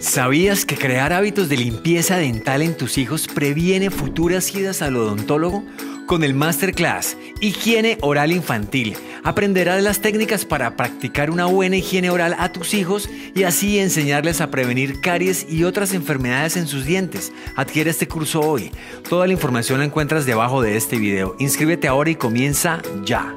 ¿Sabías que crear hábitos de limpieza dental en tus hijos previene futuras idas al odontólogo? Con el Masterclass Higiene Oral Infantil, aprenderás las técnicas para practicar una buena higiene oral a tus hijos y así enseñarles a prevenir caries y otras enfermedades en sus dientes. Adquiere este curso hoy. Toda la información la encuentras debajo de este video. Inscríbete ahora y comienza ya.